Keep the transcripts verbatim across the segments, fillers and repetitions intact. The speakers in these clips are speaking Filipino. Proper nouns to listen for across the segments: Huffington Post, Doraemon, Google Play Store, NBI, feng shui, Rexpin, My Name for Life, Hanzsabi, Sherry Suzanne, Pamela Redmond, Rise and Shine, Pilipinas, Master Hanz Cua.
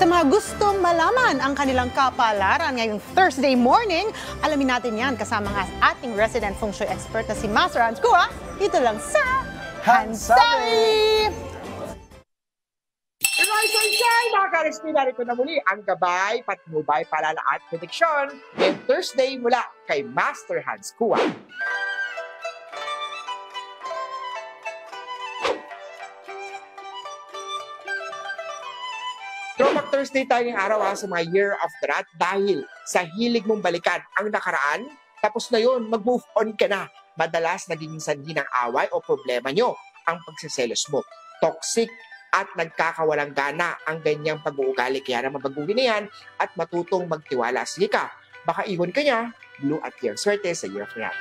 Sa mga gustong malaman ang kanilang kapalaran ngayong Thursday morning, alamin natin yan kasama ng ating resident feng shui expert na si Master Hanz Cua, dito lang sa Hanzsabi! Rise and Shine! Mga ka-Rexpin, narito na muli ang gabay, patnubay, palala at prediksyon ng Thursday mula kay Master Hanz Cua. Throwback Thursday tayo ng araw ha, sa mga Year of the Rat dahil sa hilig mong balikan ang nakaraan, tapos na yun, mag-move on ka na. Madalas naging sandi ng away o problema nyo ang pagsiselos mo. Toxic at nagkakawalang gana ang ganyang pag-uugali. Kaya naman baguhin na yan at matutong magtiwala. Sige ka, baka iwan ka niya. Blue at yung swerte sa Year of the Rat.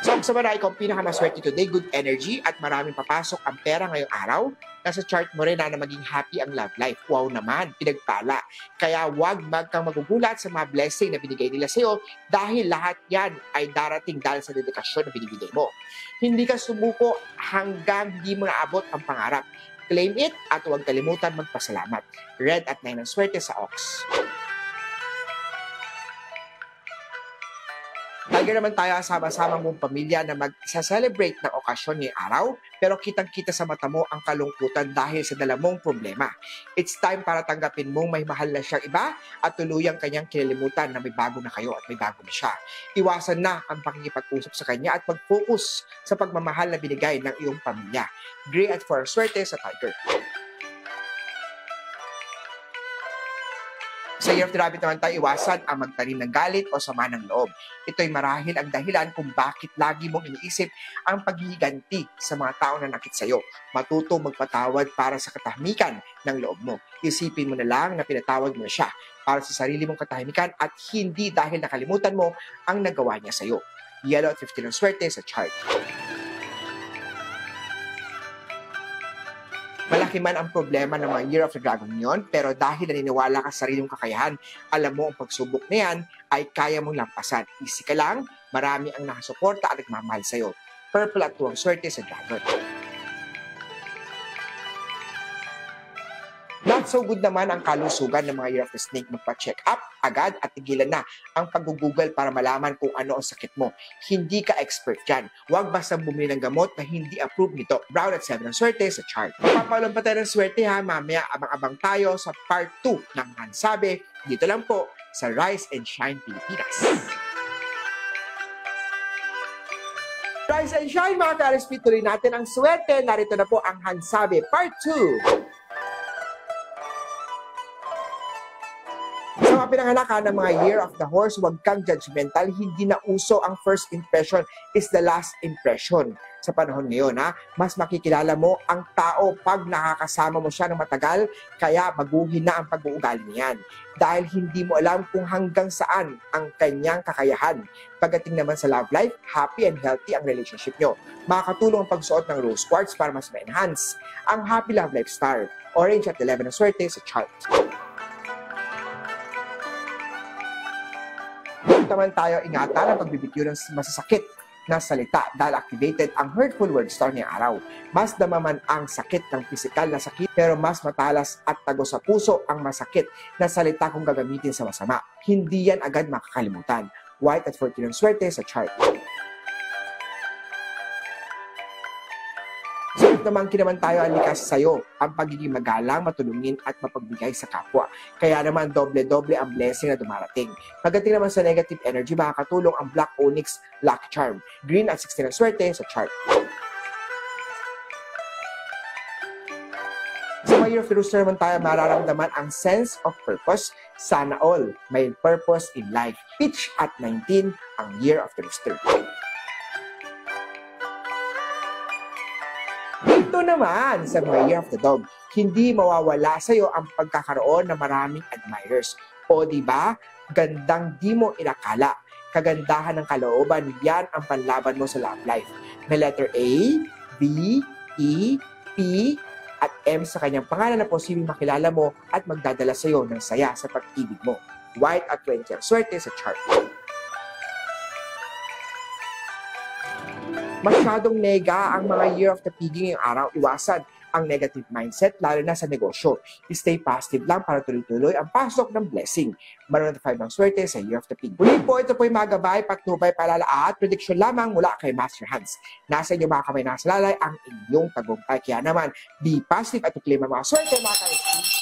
So, ang samaray ko, ang pinakamaswerte today, good energy at maraming papasok ang pera ngayong araw. Nasa chart mo rin na, na maging happy ang love life. Wow naman, pinagpala. Kaya huwag magkang magugulat sa mga blessing na binigay nila sa'yo dahil lahat yan ay darating dahil sa dedikasyon na binibigay mo. Hindi ka sumuko hanggang di mo naabot ang pangarap. Claim it at huwag kalimutan magpasalamat. Red at nine ang swerte sa Ox. Lagi naman tayo sama-sama mong pamilya na mag-celebrate ng okasyon ngayong araw, pero kitang-kita sa mata mo ang kalungkutan dahil sa dala mong problema. It's time para tanggapin mong may mahal na siyang iba at tuluyang kanyang kinilimutan na may bago na kayo at may bago na siya. Iwasan na ang pakikipag-usap sa kanya at mag-focus sa pagmamahal na binigay ng iyong pamilya. Gray at for swerte sa Tiger. Sa Year of the Rabbit naman tayo, iwasan ang magtanim ng galit o sama ng loob. Ito'y marahil ang dahilan kung bakit lagi mong iniisip ang paghihiganti sa mga tao na nakit sa'yo. Matuto magpatawad para sa katahimikan ng loob mo. Isipin mo na lang na pinatawad mo siya para sa sarili mong katahimikan at hindi dahil nakalimutan mo ang nagawa niya sa'yo. Yellow at fifteen ang swerte sa chart. Malaki man ang problema ng mga Year of the Dragon yun, pero dahil naniniwala ka sa sarili mong kakayahan, alam mo ang pagsubok na yan ay kaya mong lampasan. Easy ka lang, marami ang nakasuporta at nagmamahal sa'yo. Purple at tuwang swerte sa Dragon. Not so good naman ang kalusugan ng mga Year of the Snake. Magpa-check up agad at tigilan na ang pag-google para malaman kung ano ang sakit mo. Hindi ka expert dyan. Huwag basta bumili ng gamot na hindi approved nito. Brown at seven ang swerte sa chart. Papalong pa tayo ng swerte ha. Mamaya abang-abang tayo sa part two ng Hanzsabi. Dito lang po sa Rise and Shine Pilipinas. Rise and Shine mga ka-Rexpin, tuloy natin ang swerte. Narito na po ang Hanzsabi part two. Sa mga pinangalakan ng mga Year of the Horse, huwag kang judgmental. Hindi na uso ang first impression is the last impression. Sa panahon ngayon, ha, mas makikilala mo ang tao pag nakakasama mo siya ng matagal, kaya baguhin na ang pag-uugali niyan. Dahil hindi mo alam kung hanggang saan ang kanyang kakayahan. Pagdating naman sa love life, happy and healthy ang relationship nyo. Makakatulong ang pagsuot ng rose quartz para mas ma-enhance ang happy love life star. Orange at eleven ang swerte sa chart. Naman tayo ingatan ang pagbibigyo ng masasakit na salita dahil activated ang hurtful word star ngayong araw. Mas damaman ang sakit ng pisikal na sakit pero mas matalas at tago sa puso ang masakit na salita kung gagamitin sa masama. Hindi yan agad makakalimutan. White at fourteen ang swerte sa chart. Naman kinaman tayo ang likas sa'yo ang pagiging magalang, matulungin at mapagbigay sa kapwa. Kaya naman doble-doble ang blessing na dumarating. Pagdating naman sa negative energy, makakatulong ang Black Onyx Luck Charm. Green at sixteen ang swerte sa chart. Sa mga Year of the Rooster naman tayo, mararamdaman ang sense of purpose. Sana all may purpose in life. Peach at nineteen ang Year of the Rooster. Ito naman sa mga Year of the Dog, hindi mawawala sa'yo ang pagkakaroon ng maraming admirers. O diba, gandang di mo inakala. Kagandahan ng kalooban, yan ang panlaban mo sa love life. May letter A, B, E, P, at M sa kanyang pangalan na posibleng makilala mo at magdadala sa'yo ng saya sa pag-ibig mo. White at twenty ang swerte sa chart. Masyadong nega ang mga Year of the Piggy ngayong araw. Iwasan ang negative mindset, lalo na sa negosyo. Stay positive lang para tuloy-tuloy ang pasok ng blessing. Maroon na five ang swerte sa Year of the Pig. Muli po, ito po yung mga gabay, pagtubay, palala at prediction lamang mula kay Master Hanz. Nasa inyo mga kamay, nasa lalay, ang inyong tagumpay. Kaya naman, be positive at i-claim ang mga swerte mga kaibigan.